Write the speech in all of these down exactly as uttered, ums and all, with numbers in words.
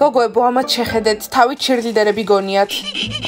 გოგოებო, ამათ შეხედეთ, თავი ჩირილდერები გონიათ.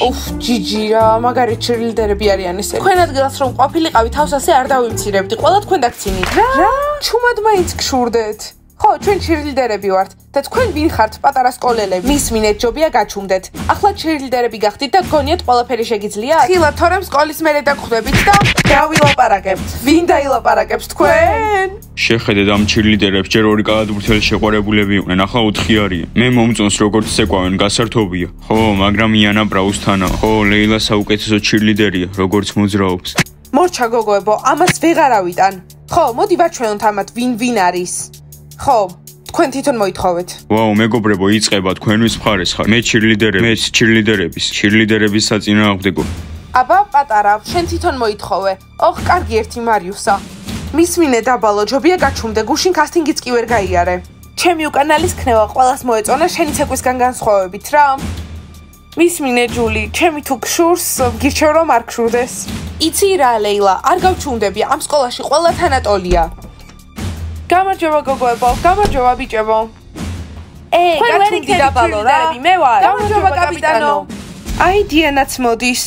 უფ, ჯიჯი რა, მაგარი ჩირილდერები არიან ესე. თქვენ ადგილას რომ ყოფილიყავი, თავს ასე არ დავიმცირებდი. ყველა თქვენ დაგცინით. რა, ჩუმად მაინც გშურდეთ. ხო, ჩვენ ჩირილდერები ვართ და თქვენ ვინ ხართ პატარა სკოლელები? მისმინეთ ჯობია გაჩუმდეთ. ახლა ჩირილდერები გახდით და გონიათ ყველაფერი შეგიძლია? ხილა თორემ სკოლის მერე დაგხვდებით და დავილაპარაკებთ. ვინ დაილაპარაკებს თქვენ? შეხედეთ ამ ჩირილდერებს, ჯერ ორი კალათბურთელი შეყვარებულები იყვნენ, ახლა ოთხი არიან. მე მომწონს როგორც ცეკვავენ, გასართობია. ხო, მაგრამ იანა ბრაუსთანა. ხო, ლეილა საუკეთესო ჩირილდერია, როგორც მოძრაობს. მორჩა გოგოებო, ამას ვეღარ ავიტან. ხო, მოდი ვაჩვენოთ ამათ ვინ ვინ არის. ხო, თქვენ თვითონ მოითხოვეთ. ვაუ, მეგობრებო, იწება თქვენვის მხარეს ხარ. მე ჩირილიდერები, მე ჩირილიდერების, ჩირილიდერების საწინააღმდეგო. აბა, პატარა, შენ თვითონ მოითხოვე. ოხ, კარგი ერთი მარიუსა. მისმინე დაბალო, ჯობია გაჩუმდე, გუშინ კასტინგიც კი ვერ გაიარე. ჩემი უკანალის ქნევა ყველას მოეწონა, შენი ცეკვისგან განსხვავებით რა. მისმინე ჯული, ჩემი თუ გშურს, გირჩევ რომ არ გშურდეს. იცი რა, ლეილა, არ გავჩუმდები, ამ სკოლაში ყველა თანატოლია. გამარჯობა გოგოებო, გამარჯობა ბიჭებო. ეე, გაჩუმდი დაბალო რა. მე ვარ. გამარჯობა კაპიტანო. აი, დიანაც მოდის.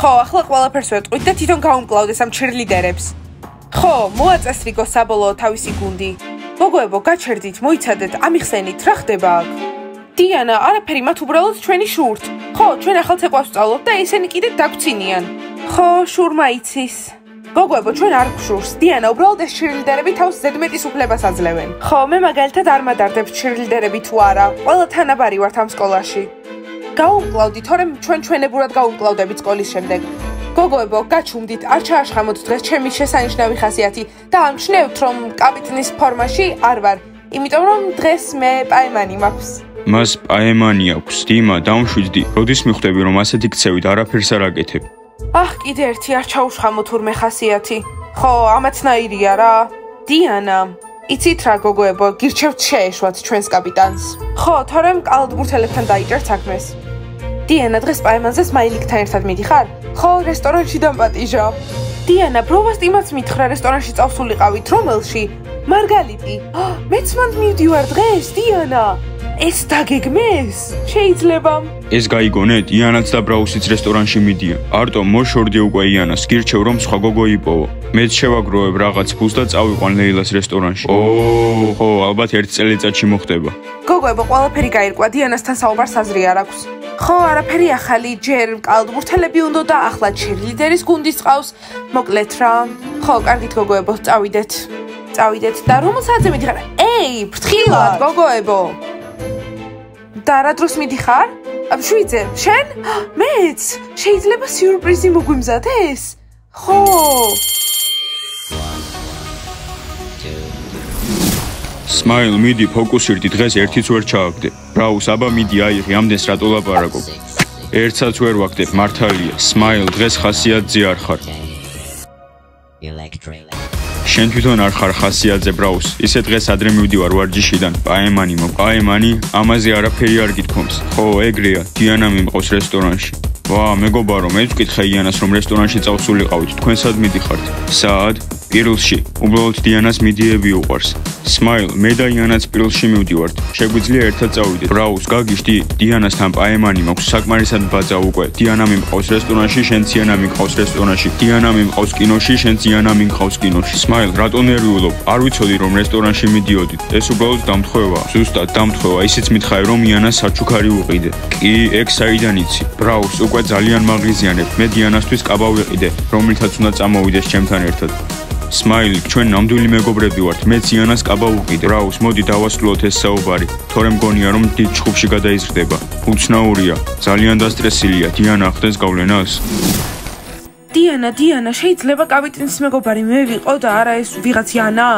ხო, ახლა ყველაფერს ვეტყვით და თვითონ გავუმკლავდეს ამ ჩირილიდერებს. ხო, მოაწესრიგო საბოლოო თავისი გუნდი. გოგოებო, გაჩერდით, მოიცადეთ, ამიხსენით რა ხდება აქ. დიანა, არაფერი, მათ უბრალოდ ჩვენი შურთ. ხო, ჩვენ ახალ ცეკვას ვწავლობთ და ისინი კიდევ დაგგვცინიან. ხო, შურმა იცის. გოგოებო, ჩვენ არ გშურს. დიანა, უბრალოდ ეს ჩირილდერები თავს ზედმეტის უფლებას აძლევენ. ხო, მე მაგალითად არ მადარდებ ჩირილდერები თუ არა. ყველა თანაბარი ვართ ამ სკოლაში. გავუმკლავდით, თორემ ჩვენ ჩვენებურად გავუმკლავდებით სკოლის შემდეგ. გოგოებო, გაჩუმდით, არ ჩააშხამოთ დღეს ჩემი შესანიშნავი ხასიათი და ამჩნევთ, რომ კაპიტნის ფორმაში არ ვარ, იმიტომ რომ დღეს მე პაემანი მაქვს. მას პაემანი აქვს. დიმა, დამშვიდი. როდის მიხვდები, რომ ასეთი ქცევით არაფერს არ აკეთებ? ახ, კიდე ერთი არ ჩაუშხამო თურმე ხასიათი. ხო, ამაცნაირია რა. დიანა, იცით რა გოგოებო, გირჩევთ შეეშვათ ჩვენს კაპიტანს. ხო, თორემ კალათბურთელებთან დაიჭერთ საქმეს. დიანა, დღეს პაემანზე სმაილიკთან ერთად მიდიხარ? ხო, რესტორანში დამპატიჟა. დიანა, ბროვას ტიმაც მითხრა რესტორანში წავსულიყავით, რომელში? მარგალიტი. მეც მანდ მივდივარ დღეს, დიანა. ეს დაგეგმეს? შეიძლება. ეს გაიგონეთ, იანაც და ბრაუსიც რესტორანში მიდიან. არტო, მოშორდე უკვე იანას, გირჩევ რომ სხვა გოგო იპოვო. მეც შევაგროვებ რაღაც ფულს და წავიყვან ლეილას რესტორანში. ოო, ხო, ალბათ ერთ წელიწადში მოხდება. გოგოებო, ყველაფერი გაირკვა, დიანასთან საუბარს აზრი არ აქვს. ხო, არაფერი ახალი, ჯერ კალათბურთელები უნდა და ახლა ჩირილიდერის გუნდის წავს. მოკლედ რა. ხო, კარგით გოგოებო, წავიდეთ. წავიდეთ და რომელსაც მიდიხარ? ეი, ფრთხილად გოგოებო. და რა დროს მიდიხარ? შვიძე, შენ? მეც! შეიძლება სიურპრიზი მოგვიმზადეს? ხო! სმაილ, მიდი, ფოკუსირდი, დღეს ერთიც ვერ ჩააგდე. ბრაუს, აბა მიდი, აიღი, ამდენს რატო ლაპარაკობ? ერთსაც ვერ ვაგდებ, მართალია. სმაილ, დღეს ხასიათზე არ ხარ. შენ თვითონ არ ხარ ხასიათზე, ბრაუს. ისე დღეს ადრე მივდივარ ვარჯიშიდან. პაემანი მო, პაემანი, ამაზე არაფერი არ გითხოვს. ხო, ეგრეა, დიანა მიმყავს რესტორანში. ვა, მეგობარო, მეც ვკითხე იანას, რომ რესტორანში წავსულიყავით. თქვენ სად მიდიხართ? სად? პირველში. უბრალოდ დიანას მიდიები უყვარს. სმაილ, მე და იანაც პირველში მივდივართ. შეგვიძლია ერთად წავიდეთ. ბრაუს, გაგიშდი, დიანასთან პაემანი მაქვს, საკმარისად ბაძა უკვე. დიანა მიმყავს რესტორანში, შენ იანა მიმყავს რესტორანში. დიანა მიმყავს კინოში, შენ იანა მიმყავს კინოში. სმაილ, რატო ნერვიულობ? არ ვიცოდი, რომ რესტორანში მიდიოდით. ეს უბრალოდ დამთხვევაა. ზუსტად დამთხვევა, ისიც მითხარი, რომ იანა საჩუქარი უყიდე. კი, ეგ საიდან იცი? ბრაუს, უკვე ძალიან მაღიზიანებ. მე დიანასთვის კაბა ვიყიდე, რომლითაც უნდა წამოვიდეს ჩემთან ერთად. სმაილი, ჩვენ ნამდვილი მეგობრები ვართ. მე იანას კაბა უყიდ. ბრაუს, მოდი დავასრულოთ ეს საუბარი. თორემ გონია, რომ დიდ ჩხუბში გადაიზრდება. უცნაურია, ძალიან დასტრესილია. დიანა ახდენს გავლენას. დიანა, დიანა, შეიძლება კაპიტნის მეგობარი მე ვიყო და არა ეს ვიღაც იანა?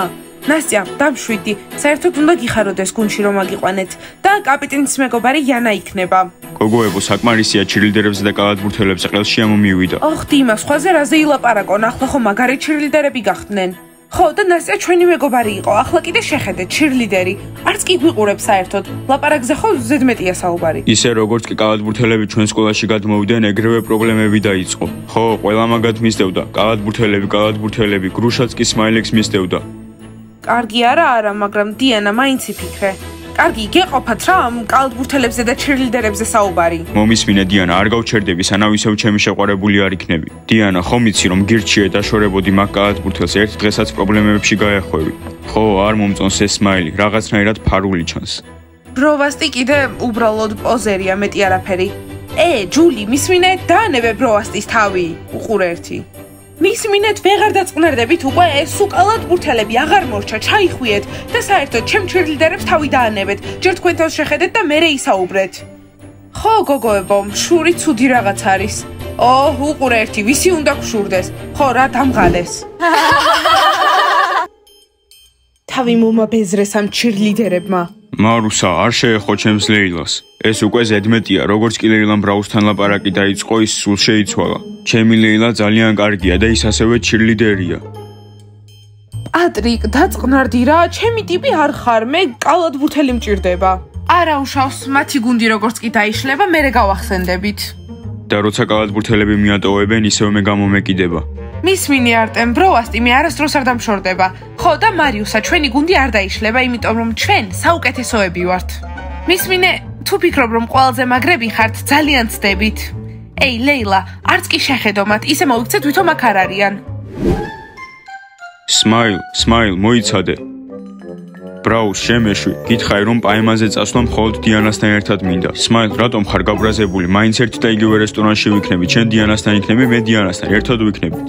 ნასტია, დამშვიდი, საერთოდ უნდა გიხაროთ ეს გუნდში რომ აგიყვანეთ და კაპიტნის მეგობარი იანა იქნება. გოგოებო, საკმარისია ჩირილდერებზე და კალათბურთელებზე ყელში ამომივიდა. ოხ, დიმა, სხვაზე რაზე ილაპარაკონ, ახლა ხო მაგარი ჩირილდერები გახდნენ. ხო, და ნასტია ჩვენი მეგობარი იყო, ახლა კიდე შეხედე ჩირილდერი. არც კი გვიყურებს საერთოდ. ლაპარაკზე ხო ზედმეტია საუბარი. ისე როგორც კი კალათბურთელები ჩვენ სკოლაში გადმოვიდნენ, ეგრევე პრობლემები დაიწყო. ხო, ყველა მაგათ მისდევდა. კალათბურთელები, კალათბურთელები, გრუშაც კი სმაილიკს მისდევდა. კარგი არა, არა, მაგრამ დიანა მაინც იფიქრე. კარგი, გეყოფათ რა ამ კალათბურთელებზე და ჩირლიდერებზე საუბარი. მომისმინე დიანა, არ გავჩერდები, სანამ ისევ ჩემი შეყვარებული არ იქნები. დიანა, ხომ იცი რომ გირჩი ედაშორებოდი მაგ კალათბურთელს ერთ დღესაც პრობლემებში გაეხვევი. ხო, არ მომწონს ეს სმაილი, რაღაცნაირად ფარული ჩანს. ბროვასტი კიდე უბრალოდ პოზერია, მეტი არაფერი. ე, ჯული, მისმინე დაანებე ბროვასტის თავი, უყურე ერთი. მისმინეთ ვეღარ დაწყნარდებით უკვე ეს უკალათბურთელები აღარ მორჩა ჩაიხვიეთ და საერთოდ ჩემ ჩირლიდერებს თავი დაანებეთ ჯერ თქვენ თავს შეხედეთ და მერე ისაუბრეთ ხო გოგოებო შური ცუდი რაღაც არის ოჰ უყურე ერთი ვისი უნდა გშურდეს ხო რა დამღალეს თავი მომაბეზრეს ამ ჩირლიდერებმა მარუსა არ შეეხო ჩემს ლეილას ეს უკვე ზედმეტია როგორც კი ლეილამ ბრაუსთან ლაპარაკი დაიწყო ის სულ შეიცვალა ჩემი ლეილა ძალიან კარგია და ის ასევე ჩირლიდერია პატრიკ დაწყნარდი რა ჩემი ტიპი არ ხარ მე კალათბურთელი მჭირდება არა უშავს მათი გუნდი როგორც კი დაიშლება მერე გავახსენდებით და როცა კალათბურთელები მიატოვებენ ისევ მე გამომეკიდება მისმინე არტემ ბროვასტი მე არასდროს არ დამშორდება. ხო და მარიუსა ჩვენი გუნდი არ დაიშლება, იმიტომ რომ ჩვენ საუკეთესოები ვართ. მისმინე, თუ ფიქრობ რომ ყველაზე მაგრები ხართ, ძალიან ცდებით. ეი, ლეილა, არც კი შეხედომათ, ისე მოიქცეთ ვითომ აქ არ არიან. Smile, smile, მოიცადე. ბრაუს, შემეშვი, გითხარი რომ პაემაზე წასვლა მხოლოდ დიანასთან ერთად მინდა. Smile, რატომ ხარ გაბრაზებული? მაინც ერთ და იგივე რესტორანში ვიქნები, ჩვენ დიანასთან იქნები, მე დიანასთან ერთად ვიქნებით.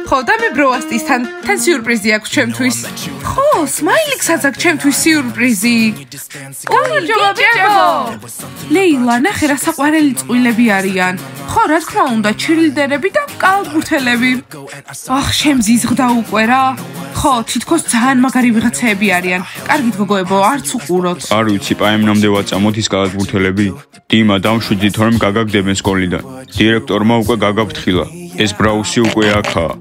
ხო და მე ბროვასტისთან, თან სიურპრიზი აქვს ჩემთვის. ხო, სმაილიკსაც აქვს ჩემთვის სიურპრიზი. ორი ჯობებო. ლეილა, ნახე რა საყვარელი წყვილები არიან. ხო, რა თქმა უნდა, ჩირილდერები და კალათბურთელები. ახ, შემზიზღდა უკვე რა. ხო, თითქოს ძალიან მაგარი ვიღაცები არიან. კარგით გოგოებო, არც უყუროთ. არ ვიცი, პაემნამდე ვაწამოთ ის კალათბურთელები. დიმა, დამშვიდით, რომ გაგაგდებენ სკოლიდან. დირექტორმა უკვე გაგაფრთხილა. ეს ბრაუსი უკვე აქაა.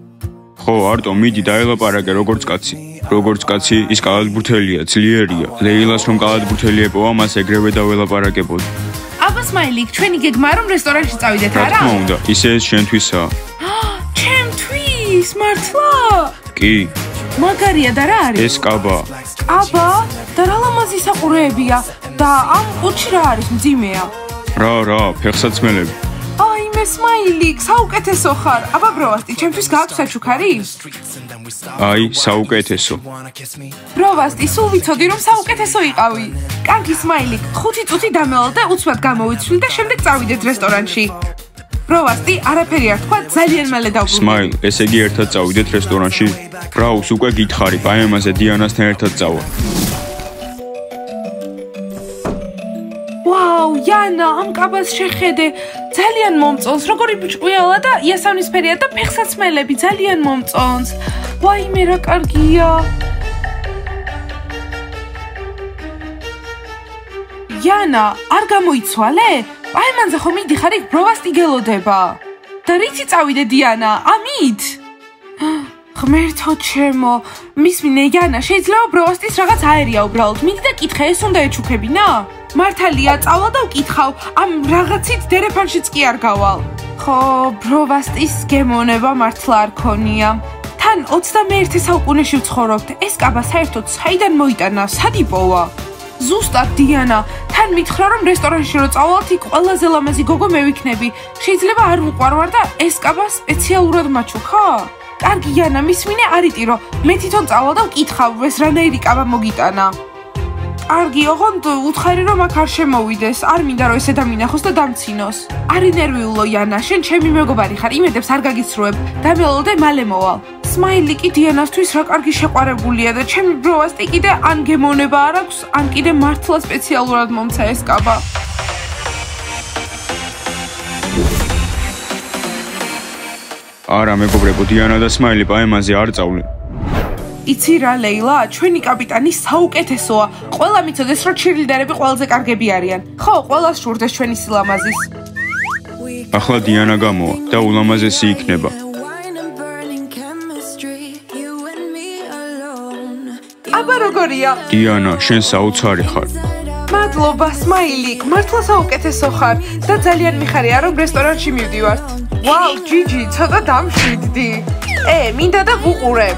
ხო, არტო, მიდი დაელაპარაკე როგორც კაცი. როგორც კაცი, ის კალათბურთელია, ძლიერია. ლეილას რომ კალათბურთელი ეპოვა, მას ეგრევე დაველაპარაკებოდი. აბა სმაილიკ, ჩვენი გეგმა რომ რესტორანში წავიდეთ, არა? რა თქმა უნდა, ისე ეს შენთვისაა. ჩემთვის, მართლა? კი. მაგარია და რა არის? ეს კაბა. კაბა? და რა ლამაზი საყურეებია? და ამ ყუთში რა არის მძიმეა? რა, რა, ფეხსაცმელები. აი მე სმაილიკ, საუკეთესო ხარ. აბა ბროვასტი, ჩემთვის გააქვს საჩუქარი? აი, საუკეთესო. ბროვასტი, სულ ვიცოდი რომ საუკეთესო იყავი. კარგი სმაილიკ, ხუთი წუთი დამევალდა უცბად გამოვიცვლი და შემდეგ წავიდეთ რესტორანში. ბროვასტი, არაფერი არ თქვა, ძალიან მალე დავბრუნდით. სმაილ, ესე იგი ერთად წავიდეთ რესტორანში? ბრაუს უკვე გითხარი, პაემაზე დიანასთან ერთად წავა. ვაუ, იანა, ამ კაბას შეხედე. ძალიან მომწონს, როგორი ბჭყვიალა და იასამნისფერია და ფეხსაცმელები ძალიან მომწონს. ვაიმე რა კარგია. იანა, არ გამოიცვალე? პაემანზე ხომ მიდიხარ იქ ბროვასტი გელოდება. და რითი წავიდე დიანა, ამით? ღმერთო ჩემო, მისმინე იანა, შეიძლება ბროვასტის რაღაც აერია უბრალოდ. მიდი და კითხე, ეს უნდა ეჩუქებინა? მართალია, წავალ და ვკითხავ, ამ რაღაცით დერეფანშიც კი არ გავალ. ხო, ბროვასტის გემონება მართლა არ ქონია. თან ოცდამეერთე საუკუნეში ვცხოვრობთ. ეს კაბა საერთოდ საიდან მოიტანა, სად იპოვა? ზუსტად დიანა, თან მითხრა რომ რესტორანში რო წავალთ, იქ ყველაზე ლამაზი გოგო მე ვიქნები. შეიძლება არ უყვარვარ და ეს კაბა სპეციალურად მაჩუქა? კარგი იანა, მისმინე არ იტირო. მე თვითონ წავალ და ვკითხავ, ეს რანაირი კაბა მოგიტანა. კარგი, ოღონდ უთხარი რომ აქ არ შემოვიდეს, არ მინდა რომ ესე დამინახოს და დამცინოს. არი ნერვიულო იანა, შენ ჩემი მეგობარი ხარ, იმედებს არ გაგიცრუებ. დამელოდე მალე მოვალ. სმაილიკი დიანასთვის რა კარგი შეყვარებულია და ჩემი ბროვასტი კიდე ან გემონება არ აქვს, ან კიდე მართლა სპეციალურად მომცა ეს კაბა. არა მეგობრებო, დიანა და სმაილი პაემაზე არ წავლენ. იცი რა ლეილა, ჩვენი კაპიტანი საუკეთესოა. ყველა მიცოდეს რომ ჩირილდერები ყველაზე კარგები არიან. ხო, ყველას შურდეს ჩვენი სილამაზის. ახლა დიანა გამოვა და ულამაზესი იქნება. აბა როგორია? დიანა, შენ საოცარი ხარ. მადლობა, სმაილიკ, მართლა საუკეთესო ხარ და ძალიან მიხარია რომ რესტორანში მივდივართ. ვაუ, ჯიჯი, ცოტა დამშვიდდი. ე, მინდა და ვუყურებ.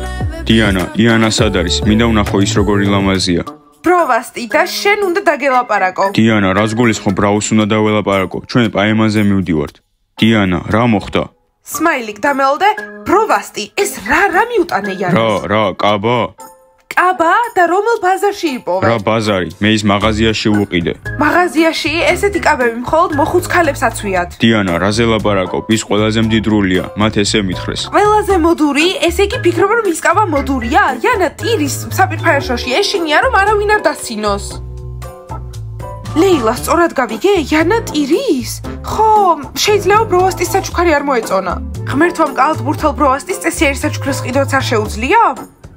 დიანა, იანა სად არის? მინდა ვნახო ის როგორი ლამაზია. Provasti და შენ უნდა დაგელაპარაკო. დიანა, რას გულისხმობ, რა უნდა დაველაპარაკო? ჩვენ პაემაზე მივდივართ. დიანა, რა მოხდა? Smiling, დამელდე, provasti, ეს რა რა მიუტანე იანას? რა, რა, კაბა. Აბა და რომელ ბაზარში იპოვე? რა ბაზარი? მე ის მაღაზიაში ვუყიდე. მაღაზიაში ესეთი კაბები მხოლოდ მოხუცქალებს აცვიათ. დიანა, რაზე ლაპარაკობ? ის ყველაზე მდიდრულია, მათ ესე მითხრეს. ყველაზე მოდური, ესე იგი ფიქრობ რომ ის კაბა მოდურია? იანა, ტირის საპირფარეშოში ეშინია რომ არავინ არ დასინოს. ლეილა, სწორად გავიგე? იანა ტირის? ხო, შეიძლება ბროვასტის საჩუქარი არ მოეწონა. ღმერთვამ კალათბურთელ ბროვასტის წესიერი საჩუქრის ყიდვაც არ შეუძლია?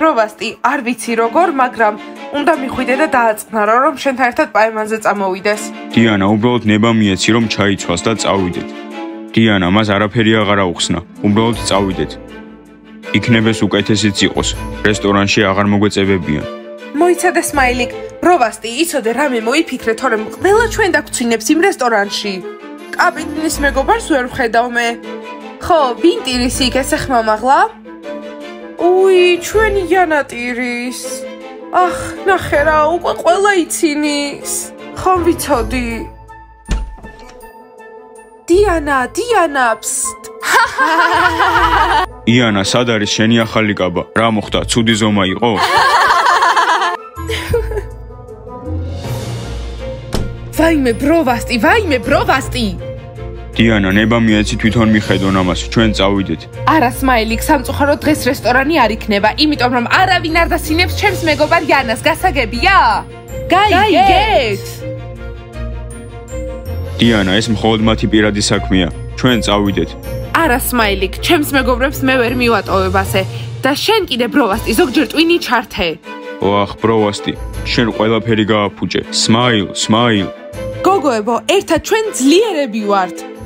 Provasti, არ ვიცი როგორ, მაგრამ უნდა მიხვიდე და დააწყნარო რომ შენთან ერთად პაემანზე წამოვიდეს. დიანა, უბრალოდ ნება მიეცი რომ ჩაიცვას და წავიდეთ. დიანა, მას არაფერი აღარ აუხსნა. უბრალოდ წავიდეთ. იქნებეს უკეთესიც იყოს. რესტორანში აღარ მოგვეწებებიან. მოიცადე სმაილიკ. Provasti, იცოდე რამე მოიფიქრე, თორემ ყველა ჩვენ დაგცინებს იმ რესტორანში. კაპიტნის მეგობარს ვერ ვხედავ მე. ხო, ვინ ტირის იქ ესე ხმამაღლა? უი, ჩვენი იანა ტირის. ახ, ნახე რა, უკვე ყველა იცინის. ხომ ვიცოდი? დიანა, დიანა, ფსტ. იანა, სად არის შენი ახალი კაბა? რა მოხდა? ცუდი ზომა იყო? ვაიმე, ბროვასტი, ვაიმე, ბროვასტი. დიანა, ნება მიეცი თვითონ მიხედონ ამას, ჩვენ წავიდეთ. არა სმაილიკ, სამწუხაროდ დღეს რესტორანი არ იქნება, იმიტომ რომ არავინ არ დასინებს ჩემს მეგობარ იანას, გასაგებია? გაიგეთ. დიანა, ეს მხოლოდ მათი პირადი საქმეა, ჩვენ წავიდეთ. არა სმაილიკ, ჩემს მეგობრებს მე ვერ მივატოვებ ასე და შენ კიდე ბროვასტი, ზოგჯერ ტვინი ჩართე. ოახ, ბროვასტი, შენ ყველაფერი გააფუჭე. სმაილ, სმაილ. გოგოებო, ერთად ჩვენ ძლიერები ვართ.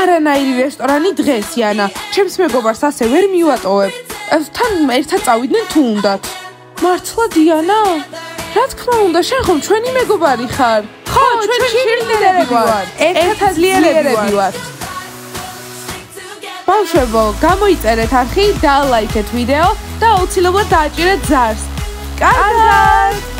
არანაირი რესტორანი დღეს, იანა. ჩემს მეგობარს ასე ვერ მივატოვებ. თან ერთად წავიდნენ თუ უნდათ. მართლა დიანა, რა თქმა უნდა, შენ ხომ ჩვენი მეგობარი ხარ. ხო, ჩვენ ჩირილები ვართ. ერთად ძლიერები ვართ. ბავშვებო, გამოიწერეთ არხი, დალაიქეთ ვიდეო და აუცილებლად დააჭირეთ ზარს. კარგად!